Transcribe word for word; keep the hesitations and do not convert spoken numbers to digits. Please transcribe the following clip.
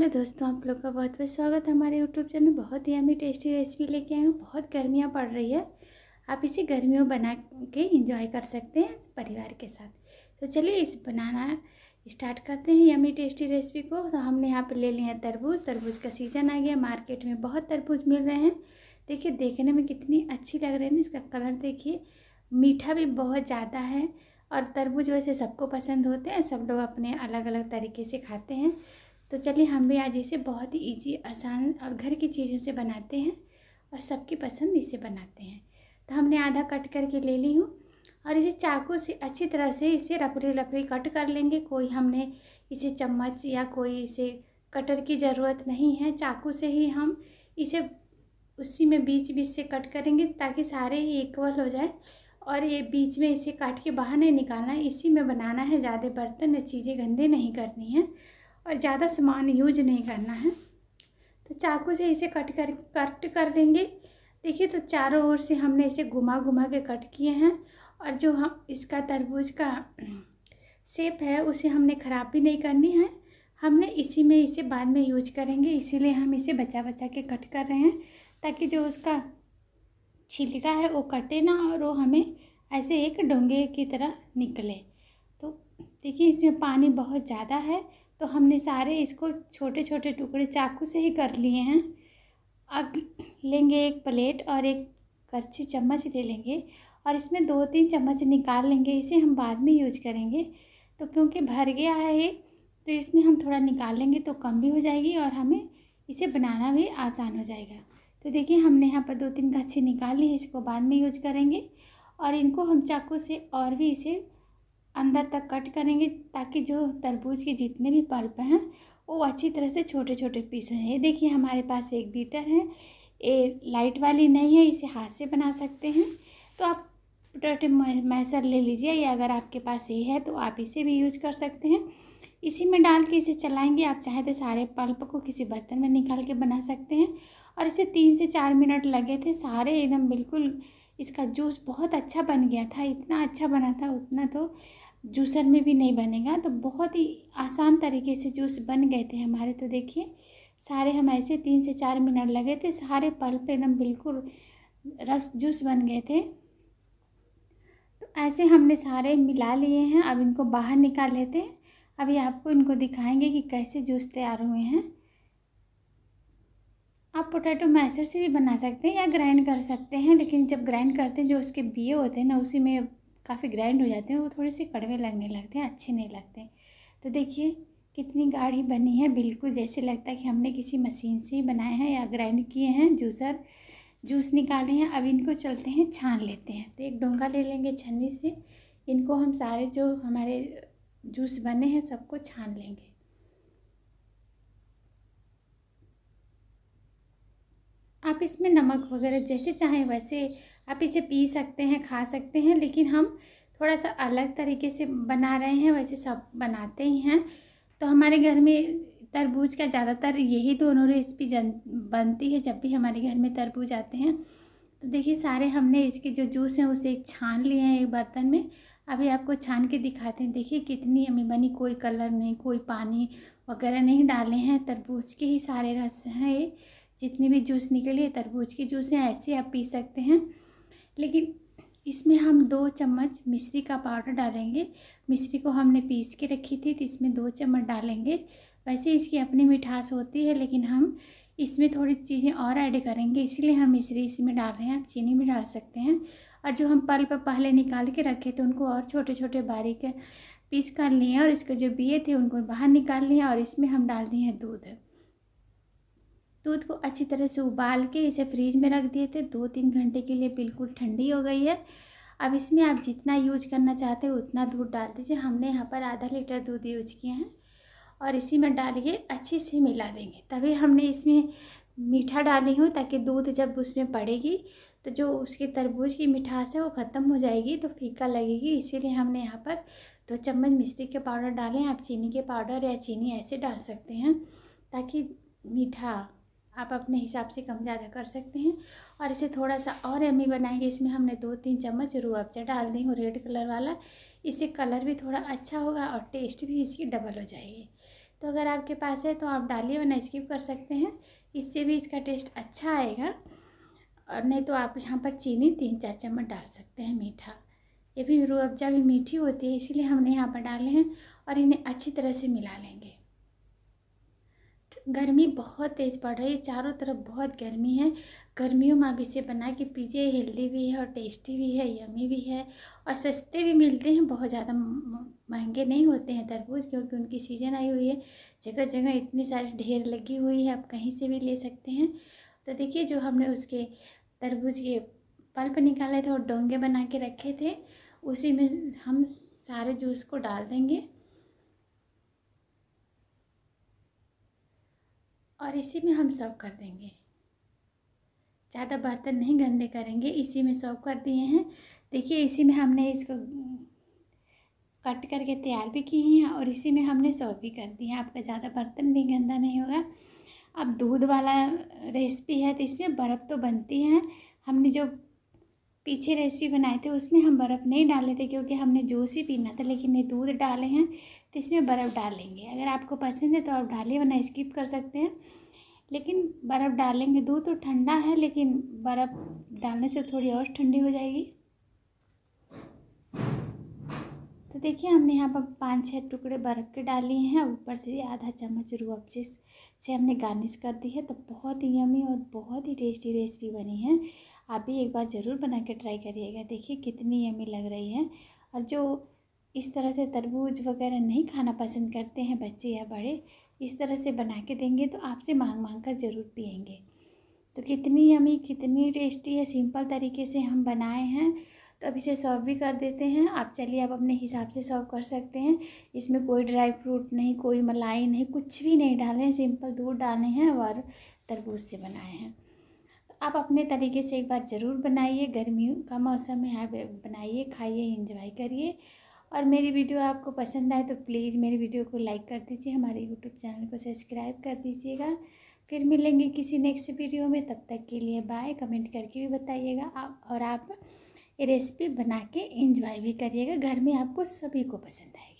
Hello दोस्तों, आप लोग का बहुत बहुत स्वागत है हमारे यूट्यूब चैनल। बहुत ही हमें टेस्टी रेसिपी लेके आए हूँ। बहुत गर्मियाँ पड़ रही है, आप इसे गर्मियों बना के इंजॉय कर सकते हैं परिवार के साथ। तो चलिए इस बनाना स्टार्ट करते हैं यमी टेस्टी रेसिपी को। तो हमने यहाँ पे ले लिया है तरबूज। तरबूज का सीज़न आ गया, मार्केट में बहुत तरबूज मिल रहे हैं। देखिए देखने में कितनी अच्छी लग रही है ना, इसका कलर देखिए, मीठा भी बहुत ज़्यादा है। और तरबूज वैसे सबको पसंद होते हैं, सब लोग अपने अलग अलग तरीके से खाते हैं। तो चलिए हम भी आज इसे बहुत ही ईजी, आसान और घर की चीज़ों से बनाते हैं और सबकी पसंद इसे बनाते हैं। तो हमने आधा कट करके ले ली हूँ और इसे चाकू से अच्छी तरह से इसे रपड़ी रपड़ी कट कर लेंगे। कोई हमने इसे चम्मच या कोई इसे कटर की ज़रूरत नहीं है, चाकू से ही हम इसे उसी में बीच बीच से कट करेंगे ताकि सारे ही इक्वल हो जाए। और ये बीच में इसे काट के बाहर नहीं निकालना है, इसी में बनाना है। ज़्यादा बर्तन या चीज़ें गंदे नहीं करनी है और ज़्यादा सामान यूज नहीं करना है। तो चाकू से इसे कट कर कट कर लेंगे। देखिए तो चारों ओर से हमने इसे घुमा घुमा के कट किए हैं और जो हम इसका तरबूज का शेप है उसे हमने ख़राब भी नहीं करनी है। हमने इसी में इसे बाद में यूज करेंगे, इसीलिए हम इसे बचा बचा के कट कर रहे हैं ताकि जो उसका छिलका है वो कटे ना और वो हमें ऐसे एक डोंगे की तरह निकले। तो देखिए इसमें पानी बहुत ज़्यादा है तो हमने सारे इसको छोटे छोटे टुकड़े चाकू से ही कर लिए हैं। अब लेंगे एक प्लेट और एक करछी चम्मच ले लेंगे और इसमें दो तीन चम्मच निकाल लेंगे, इसे हम बाद में यूज करेंगे। तो क्योंकि भर गया है ये तो इसमें हम थोड़ा निकाल लेंगे तो कम भी हो जाएगी और हमें इसे बनाना भी आसान हो जाएगा। तो देखिए हमने यहाँ पर दो तीन करछी निकाल ली है, इसको बाद में यूज करेंगे। और इनको हम चाकू से और भी इसे अंदर तक कट करेंगे ताकि जो तरबूज के जितने भी पल्प हैं वो अच्छी तरह से छोटे छोटे पीस हो जाए। देखिए हमारे पास एक बीटर है, ये लाइट वाली नहीं है, इसे हाथ से बना सकते हैं। तो आप टोटे मैसर ले लीजिए या अगर आपके पास ये है तो आप इसे भी यूज कर सकते हैं। इसी में डाल के इसे चलाएंगे। आप चाहे तो सारे पल्प को किसी बर्तन में निकाल के बना सकते हैं। और इसे तीन से चार मिनट लगे थे, सारे एकदम बिल्कुल इसका जूस बहुत अच्छा बन गया था। इतना अच्छा बना था, उतना तो जूसर में भी नहीं बनेगा। तो बहुत ही आसान तरीके से जूस बन गए थे हमारे। तो देखिए सारे हम ऐसे तीन से चार मिनट लगे थे, सारे पल्प एकदम बिल्कुल रस जूस बन गए थे। तो ऐसे हमने सारे मिला लिए हैं। अब इनको बाहर निकाल लेते हैं। अभी आपको इनको दिखाएंगे कि कैसे जूस तैयार हुए हैं। आप पोटैटो मैशर से भी बना सकते हैं या ग्राइंड कर सकते हैं, लेकिन जब ग्राइंड करते हैं जो उसके बीए होते हैं ना उसी में काफ़ी ग्राइंड हो जाते हैं, वो थोड़े से कड़वे लगने लगते हैं, अच्छे नहीं लगते। तो देखिए कितनी गाढ़ी बनी है, बिल्कुल जैसे लगता है कि हमने किसी मशीन से ही बनाए हैं या ग्राइंड किए हैं, जूसर जूस निकाले हैं। अब इनको चलते हैं छान लेते हैं। तो एक डोंगा ले लेंगे छन्नी से, इनको हम सारे जो हमारे जूस बने हैं सबको छान लेंगे। आप इसमें नमक वगैरह जैसे चाहें वैसे आप इसे पी सकते हैं, खा सकते हैं, लेकिन हम थोड़ा सा अलग तरीके से बना रहे हैं। वैसे सब बनाते ही हैं। तो हमारे घर में तरबूज का ज़्यादातर यही दोनों रेसिपी जन बनती है जब भी हमारे घर में तरबूज आते हैं। तो देखिए सारे हमने इसके जो जूस हैं उसे छान लिए हैं एक बर्तन में। अभी आपको छान के दिखाते हैं। देखिए कितनी यम्मी बनी, कोई कलर नहीं, कोई पानी वगैरह नहीं डाले हैं, तरबूज के ही सारे रस हैं। ये जितनी भी जूस निकली है तरबूज की जूस है, ऐसे आप पी सकते हैं। लेकिन इसमें हम दो चम्मच मिश्री का पाउडर डालेंगे। मिश्री को हमने पीस के रखी थी तो इसमें दो चम्मच डालेंगे। वैसे इसकी अपनी मिठास होती है लेकिन हम इसमें थोड़ी चीज़ें और ऐड करेंगे, इसीलिए हम मिश्री इसमें डाल रहे हैं। आप चीनी भी डाल सकते हैं। और जो हम पल्प पहले निकाल के रखे थे उनको और छोटे छोटे बारीक पीस कर लिए और इसके जो बीए थे उनको बाहर निकाल लिए। और इसमें हम डाल दिए हैं दूध। दूध को अच्छी तरह से उबाल के इसे फ्रीज में रख दिए थे, दो तीन घंटे के लिए बिल्कुल ठंडी हो गई है। अब इसमें आप जितना यूज करना चाहते हो उतना दूध डाल दीजिए। हमने यहाँ पर आधा लीटर दूध यूज किए हैं। और इसी में डालिए, अच्छे से मिला देंगे। तभी हमने इसमें मीठा डाली हूँ ताकि दूध जब उसमें पड़ेगी तो जो उसके तरबूज की मिठास है वो ख़त्म हो जाएगी, तो फीका लगेगी। इसीलिए हमने यहाँ पर दो चम्मच मिश्री के पाउडर डालें। आप चीनी के पाउडर या चीनी ऐसे डाल सकते हैं ताकि मीठा आप अपने हिसाब से कम ज़्यादा कर सकते हैं। और इसे थोड़ा सा और यम्मी बनाएंगे। इसमें हमने दो तीन चम्मच रूह अफ़ज़ा डाल दी हूँ, रेड कलर वाला। इससे कलर भी थोड़ा अच्छा होगा और टेस्ट भी इसकी डबल हो जाएगी। तो अगर आपके पास है तो आप डालिए वरना स्किप कर सकते हैं, इससे भी इसका टेस्ट अच्छा आएगा। और नहीं तो आप यहाँ पर चीनी तीन चार चम्मच डाल सकते हैं मीठा। ये भी रूह अफ़ज़ा भी मीठी होती है इसीलिए हमने यहाँ पर डाले हैं और इन्हें अच्छी तरह से मिला लेंगे। गर्मी बहुत तेज़ पड़ रही है, चारों तरफ बहुत गर्मी है। गर्मियों में आप इसे बना के पीजिए, हेल्दी भी है और टेस्टी भी है, यमी भी है और सस्ते भी मिलते हैं, बहुत ज़्यादा महंगे नहीं होते हैं तरबूज, क्योंकि उनकी सीजन आई हुई है। जगह जगह इतनी सारी ढेर लगी हुई है, आप कहीं से भी ले सकते हैं। तो देखिए जो हमने उसके तरबूज के पल्प निकाले थे और डोंगे बना के रखे थे, उसी में हम सारे जूस को डाल देंगे और इसी में हम सर्व कर देंगे। ज़्यादा बर्तन नहीं गंदे करेंगे, इसी में सर्व कर दिए हैं। देखिए इसी में हमने इसको कट करके तैयार भी किए हैं और इसी में हमने सर्व भी कर दिए हैं। आपका ज़्यादा बर्तन भी गंदा नहीं होगा। अब दूध वाला रेसिपी है तो इसमें बर्फ़ तो बनती है। हमने जो पीछे रेसिपी बनाए थे उसमें हम बर्फ़ नहीं डाले थे क्योंकि हमने जूस ही पीना था, लेकिन ये दूध डाले हैं तो इसमें बर्फ़ डालेंगे। अगर आपको पसंद है तो आप डालिए वरना स्किप कर सकते हैं, लेकिन बर्फ़ डालेंगे। दूध तो ठंडा है लेकिन बर्फ़ डालने से थोड़ी और ठंडी हो जाएगी। तो देखिए हमने यहाँ पर पाँच छः टुकड़े बर्फ़ के डाले हैं, ऊपर से आधा चम्मच रूह अफ़ज़ा से हमने गार्निश कर दी है। तो बहुत ही यमी और बहुत ही टेस्टी रेसिपी बनी है, आप भी एक बार ज़रूर बना के ट्राई करिएगा। देखिए कितनी यमी लग रही है। और जो इस तरह से तरबूज वगैरह नहीं खाना पसंद करते हैं बच्चे या बड़े, इस तरह से बना के देंगे तो आपसे मांग मांग कर ज़रूर पिएंगे। तो कितनी यमी कितनी टेस्टी है, सिंपल तरीके से हम बनाए हैं। तो अब इसे सर्व भी कर देते हैं। आप चलिए आप अपने हिसाब से सर्व कर सकते हैं। इसमें कोई ड्राई फ्रूट नहीं, कोई मलाई नहीं, कुछ भी नहीं डाले हैं, सिंपल दूध डाले हैं और तरबूज से बनाए हैं। तो आप अपने तरीके से एक बार ज़रूर बनाइए, गर्मियों का मौसम है, आप बनाइए, खाइए, एंजॉय करिए। और मेरी वीडियो आपको पसंद आए तो प्लीज़ मेरी वीडियो को लाइक कर दीजिए, हमारे यूट्यूब चैनल को सब्सक्राइब कर दीजिएगा। फिर मिलेंगे किसी नेक्स्ट वीडियो में, तब तक के लिए बाय। कमेंट करके भी बताइएगा आप, और आप ये रेसिपी बना के एंजॉय भी करिएगा, घर में आपको सभी को पसंद आएगी।